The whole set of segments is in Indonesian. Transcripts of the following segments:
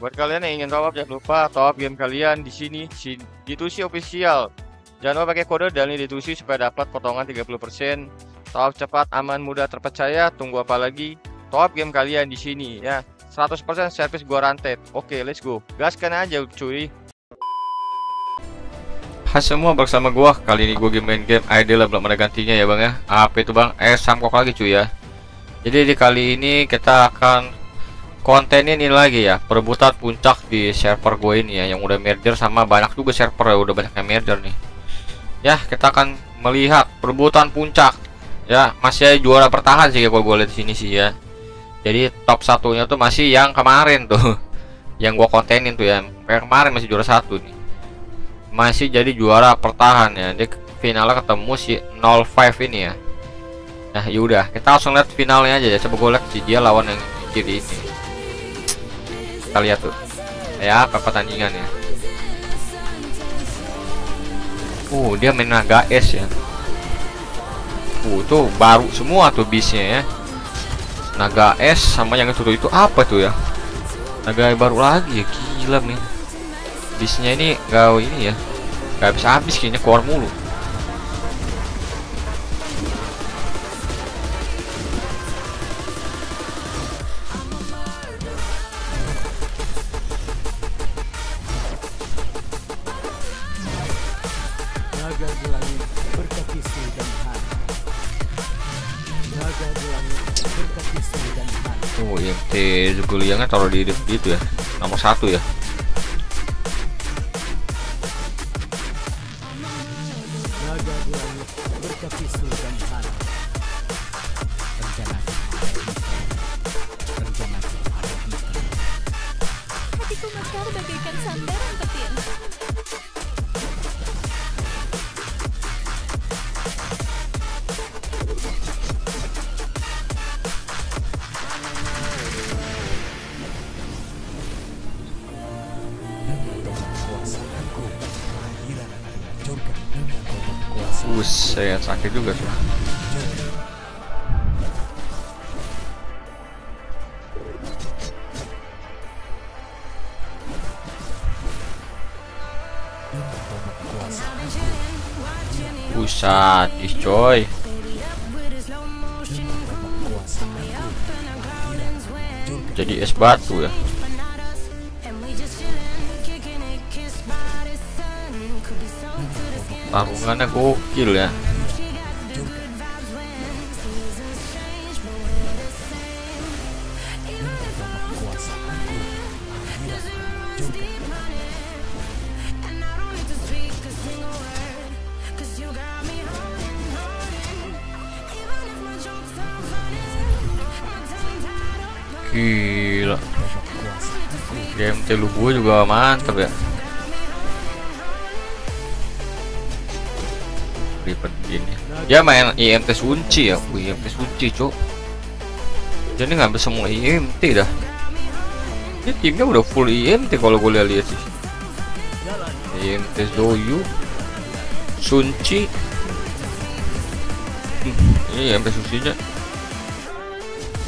Buat kalian yang ingin top up, jangan lupa top up game kalian di sini, Ditusi official. Jangan lupa pakai kode dan Ditusi supaya dapat potongan 30%. Top up cepat, aman, mudah, terpercaya. Tunggu apa lagi? Top up game kalian di sini ya. 100% service guaranteed. Oke, let's go. Gaskan aja cuy. Hai semua, bersama gua. Kali ini gua game main game idle, belum ada gantinya ya bang ya. Apa itu bang? Samkok lagi cuy ya. Jadi di kali ini kita akan kontenin ini lagi ya, perebutan puncak di server gue ini ya, yang udah merger sama banyak juga server ya, udah banyak yang merger nih. Ya, kita akan melihat perebutan puncak. Ya, masih juara bertahan sih ya, kalau gue lihat di sini sih ya. Jadi top satunya tuh masih yang kemarin tuh, yang gua kontenin tuh ya. Yang kemarin masih juara satu nih. Masih jadi juara pertahan ya. Jadi finalnya ketemu si 05 ini ya. Nah yaudah, kita langsung lihat finalnya aja ya. Coba gue lihat si dia lawan yang kiri ini. Kita lihat tuh ya apa pertandingannya. Dia main naga es ya. Tuh baru semua tuh bisnya ya. Naga es sama yang itu apa tuh ya, naga baru lagi ya. Gila men, bisnya ini gak ini ya, gak habis kayaknya, keluar mulu. Naga di langit berkaki sini dan han. Naga di langit berkaki sini dan han. IMT Juliangnya taruh di itu ya, nomor 1 ya. Saya sakit juga tuh. Pusat coy. Jadi es batu ya. Tarungannya gokil ya. Gila, game telu gue juga mantap ya. Begini. Dia main IMT Sunci ya, IMT Sunci cok. Jadi ngambil semua IMT dah. Ini timnya udah full IMT kalau gue lihat sih. IMT Doyu, Sunci. Ini IMT Suncinya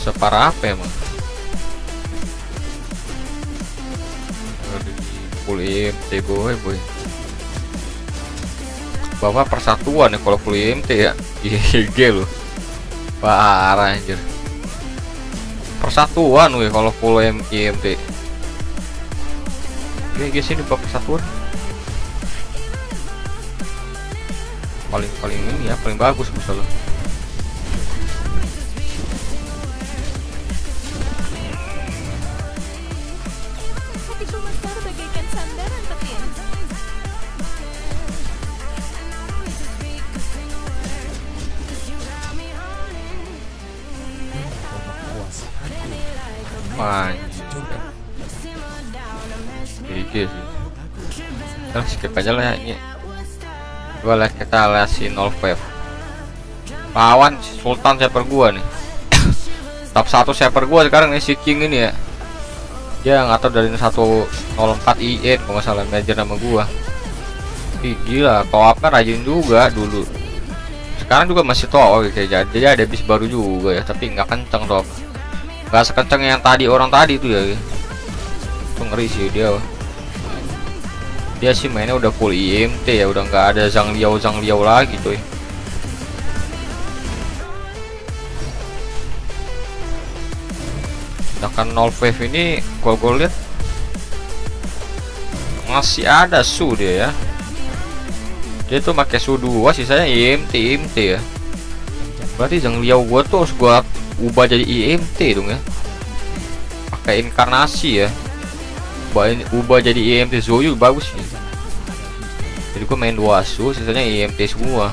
separah apa emang? Full IMT boy. Bapak persatuan ya kalau full IMT ya. GG loh. Parah anjir. Persatuan weh kalau full IMT. GG sini Bapak persatuan. Paling ini ya, paling bagus misalnya. Gigi sih. Terus skip aja lah ini. Gua lihat kita lasi 05. Lawan Sultan server gua nih. Top 1 server gua sekarang nih si King ini ya. Dia nggak tahu dari 104 IE kalau nggak salah merger sama gua. Ih, gila, top-nya rajin juga dulu. Sekarang juga masih top kayak jadi ada bis baru juga ya, tapi nggak kenceng top. Gak sekenceng yang tadi orang tadi itu ya. ngeri sih dia. Dia sih mainnya udah full IMT ya, udah nggak ada Zhang Liao lagi tuh. Sedangkan 05 ini kalau gue lihat masih ada Su dia ya. Dia tuh pakai Su 2 sisanya IMT ya. Berarti Zhang Liao gue tuh harus gue ubah jadi IMT dong ya. Pakai inkarnasi ya. Ubah jadi IMT Zoyu bagus nih. Jadi gue main 2 Asu sisanya IMT semua.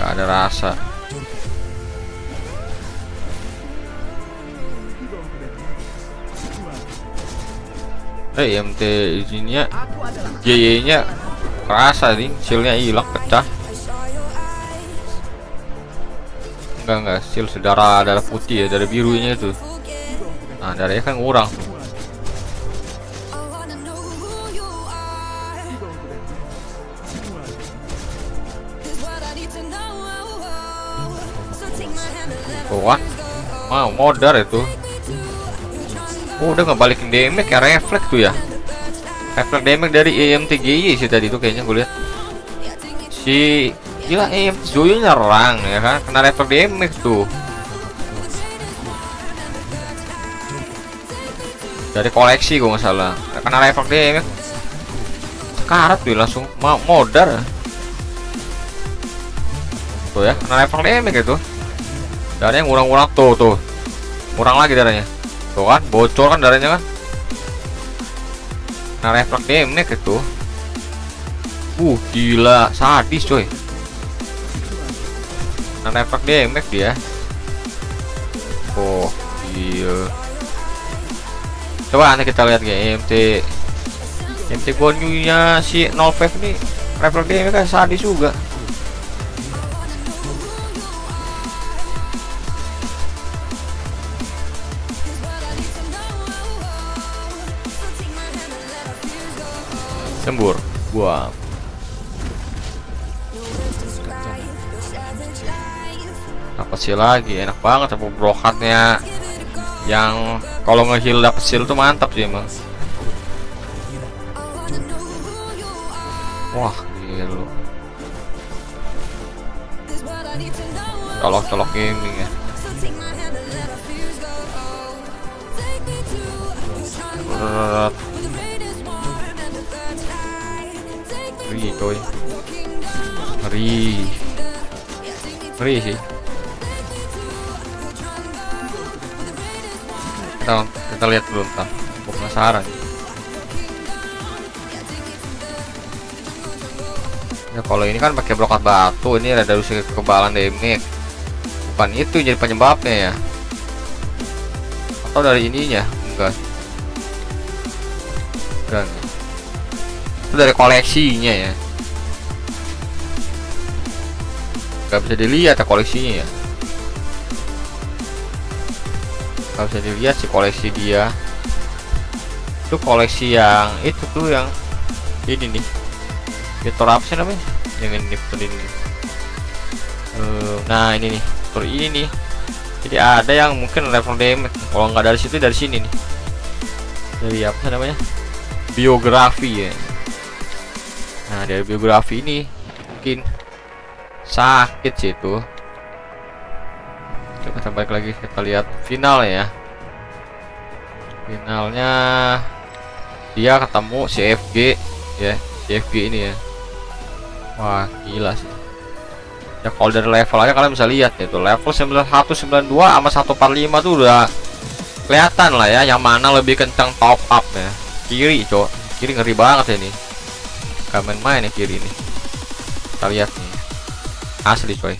Gak ada rasa. IMT izinnya JY nya kerasa nih, shieldnya hilang pecah. Enggak shield sedara darah putih ya, darah birunya itu. Nah darahnya kan kurang. Wah mau modar itu. Oh, udah ngebalikin damage ya, refleks tuh ya. Refleks damage dari EMTGY sih tadi itu kayaknya gue lihat. Si gila EMT Zoyu nyerang ya kan, kena refleks damage tuh. Dari koleksi gue nggak salah, kena refleks damage. Sekarat tuh langsung mau modar. Tuh ya, kena refleks damage itu. Darahnya ngurang-ngurang tuh. Kurang lagi darahnya. Tuh kan bocor kan darahnya kan. Nah refleks damage itu gila sadis coy. Nah refleks damage dia. Oh iya. Coba nanti kita lihat ya MT Gonyu nya si 05 nih refleks damage kan sadis juga. Sembur, buang. Apa sih lagi? Enak banget apa brokatnya. Yang kalau nge-heal dapet shield tuh mantap sih emang. Wah, gila. Colok-colok gaming ya. Berat. Ngeri sih. Kita lihat dulu ntar, gue penasaran. Ya kalau ini kan pakai brokat batu, ini ada usia kekebalan damage. Bukan itu jadi penyebabnya ya? Atau dari ininya? Enggak. Enggak. Itu dari koleksinya ya, nggak bisa dilihat ya koleksinya ya, nggak bisa dilihat sih koleksi dia. Itu koleksi yang itu tuh yang ini nih, fitur apa sih namanya yang ini, fitur ini. Nah ini nih fitur ini nih. Jadi ada yang mungkin level damage, kalau nggak dari situ dari sini nih, dari apa sih namanya biografi ya. Nah dari biografi ini mungkin sakit sih itu. Coba kita balik lagi, kita lihat finalnya ya. Finalnya dia ketemu CFG ya, CFG ini ya. Wah gila sih ya, kalau dari level aja kalian bisa lihat itu level 9192 sama 145 tuh udah kelihatan lah ya yang mana lebih kencang top up ya. Kiri cok, kiri ngeri banget ya ini. Gak main-main ya kiri ini. Kita lihat nih. Asli coy.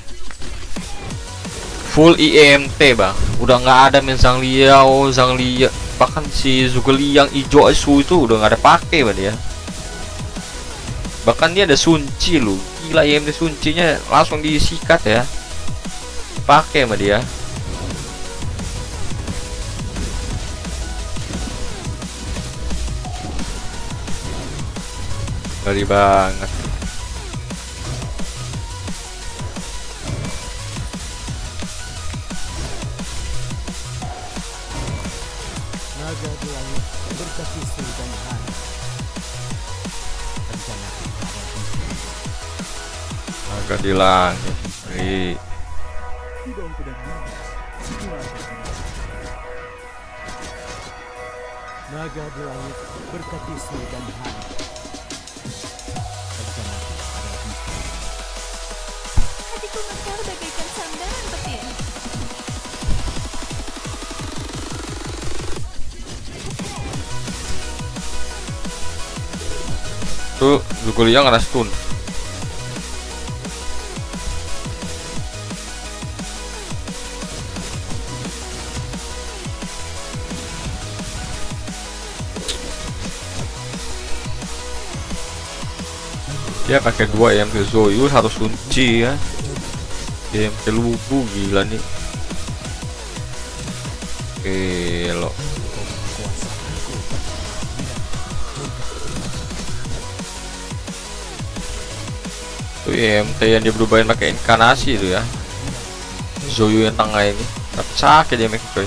Full IMT bang. Udah nggak ada main Zhang Liao. Bahkan si Zugeli yang ijo Su itu udah nggak ada pakai bang ya. Bahkan dia ada Sunci lu. Gila IMT Suncinya langsung disikat ya. Pakai bang dia. Ngeri banget. Naga di langit berkaki dan hancur. Rencana kita ada di naga di langit. Naga di langit berkaki dan hancur. Hatiku mekar bagaikan sandaran petir. Tuh, Zukulia ngeras stun. Dia pakai 2 EMP Zoyus harus kunci ya. EMP lugu gila nih. Gelo. Tuh EMP yang dia berubahin pakai inkarnasi itu ya. Zoyu yang tengah ini. Tercak ya dia make coy.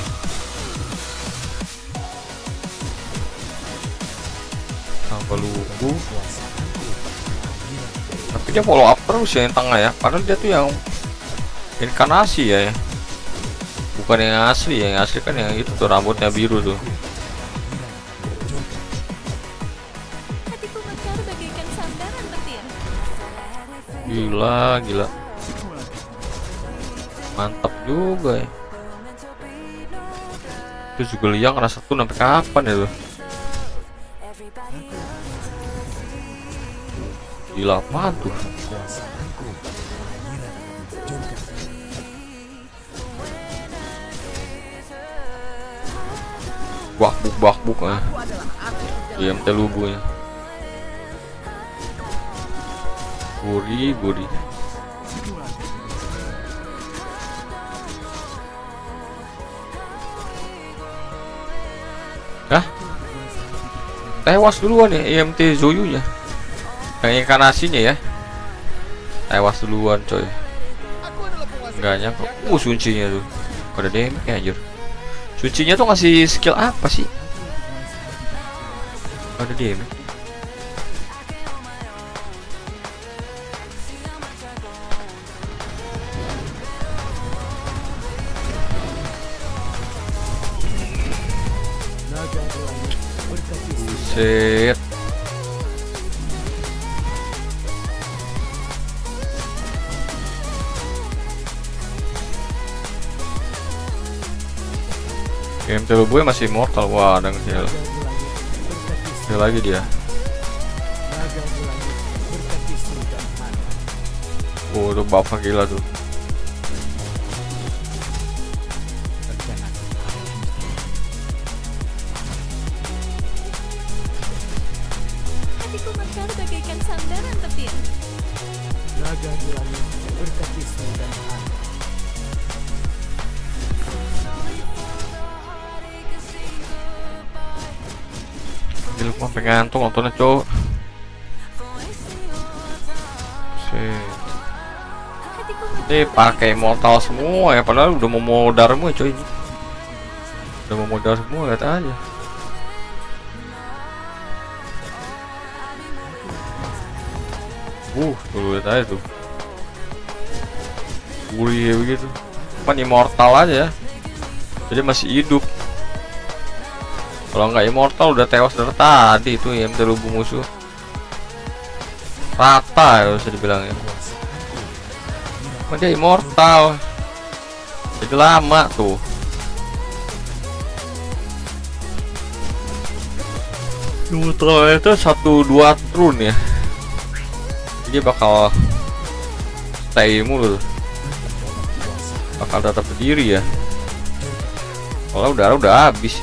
Tanpa lugu. Tapi dia follow up terus ya yang tengah ya, padahal dia tuh yang inkarnasi ya, bukan yang asli ya. Yang asli kan yang itu tuh rambutnya biru tuh. Gila gila, mantap juga ya. Terus juga liang rasa tuh sampai kapan ya tuh. Gila apaan tuh? Bakbuk ah. Diam telubunya. Guri. Hah? Tewas duluan ya EMT Zoyunya. Yang inkarnasinya ya tewas duluan coy. Nggak nyangka suncinya tuh pada damage ya anjir. Suncinya tuh ngasih skill apa sih ada damage. Buset. Game terlubu masih mortal. Wah, ada ngekill. Kill lagi dia. Oh, udah buff gila tuh. Hatiku mekar bagaikan sandaran petir. Naga di langit berkaki sendirian. Lupa pengantung nontonnya cowok. Ini pakai mortal semua ya, padahal udah mau modar semua coy. Udah mau modar semua lihat aja. Tuh lihat aja tuh. Gurih begitu. Pan immortal aja ya. Jadi masih hidup. Kalau nggak immortal udah tewas dari tadi itu ya, terlubu musuh rata ya, bisa dibilang ya. Cuma dia immortal jadi lama tuh. Immortal itu 1-2 turun ya, dia bakal stay mulu, bakal tetap berdiri ya kalau udara udah habis.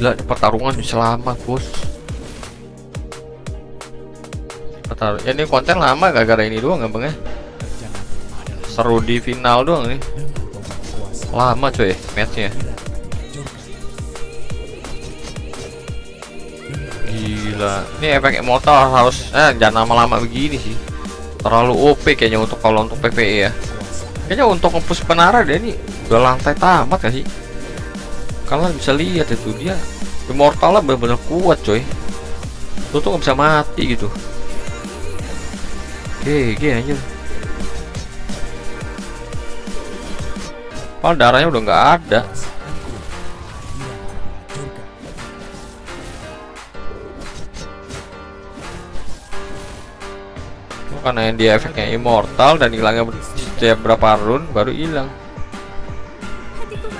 Gila, pertarungan selama, bos. Ya, ini konten lama gara-gara ini doang gampangnya. Seru di final doang nih. Lama coy matchnya. Gila, ini efek motor harus jangan lama-lama begini sih. Terlalu OP kayaknya untuk kalau untuk PvE ya. Kayaknya untuk ngepush penara dia ini udah lantai tamat gak sih? Kalian bisa lihat itu dia immortalnya bener-bener kuat coy. Lu tuh gak bisa mati gitu. GG aja. Padahal darahnya udah nggak ada. Karena dia efeknya immortal dan hilangnya setiap berapa run baru hilang.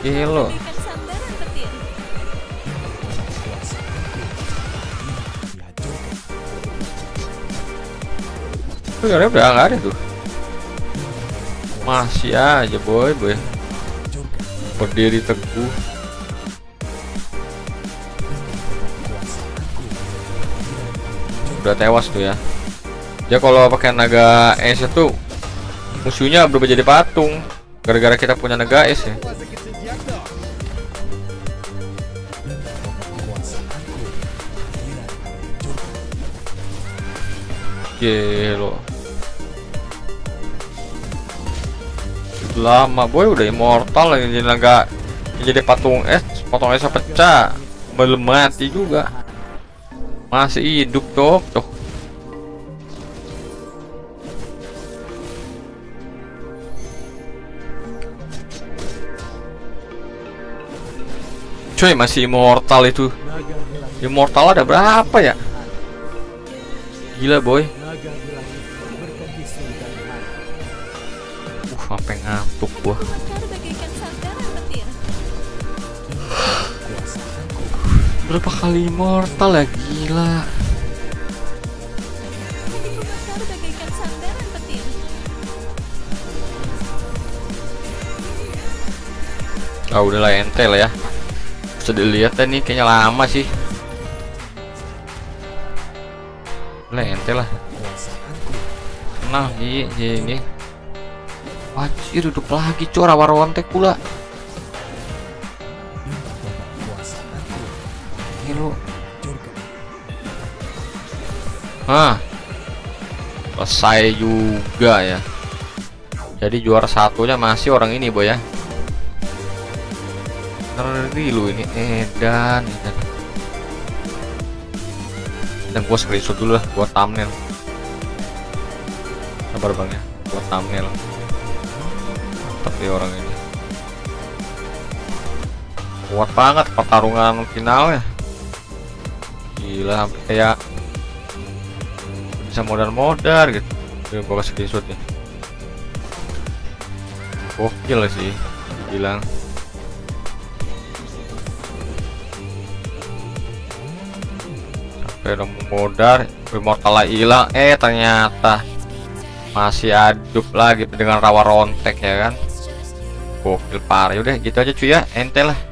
Gelo. Udah nggak ada tuh. Masih aja boy. Berdiri teguh. Udah tewas tuh ya. Ya kalau pakai naga es itu musuhnya berubah jadi patung. Gara-gara kita punya naga es ya. Gelo. Lama boy, udah immortal lagi jadi patung es, potong esnya pecah, belum mati juga, masih hidup cok. Cuy masih immortal itu, immortal ada berapa ya? Gila boy. Sampai ngantuk gua. Berapa kali immortal ya, gila. Ah udahlah entel ya. Bisa dilihat ya nih kayaknya lama sih. Udah entel lah. Nah, ini. Anjir, duduk lagi cor, awar-awantek pula. Gelo. Hah. Selesai juga ya. Jadi juara satunya masih orang ini, boy ya. Ngeri lu ini, edan. Dan gua screenshot dulu lah buat thumbnail. Sabar bang ya, buat thumbnail. Tapi orang ini kuat banget pertarungan finalnya. Gila, hampir kayak bisa modar-modar gitu. Gue bakal screenshot nih. Gokil sih, bilang. Sampai udah modar, immortal hilang. Ternyata masih hidup lagi dengan rawa rontek ya kan. Gokil parah. Udah gitu aja cuy ya, entel lah.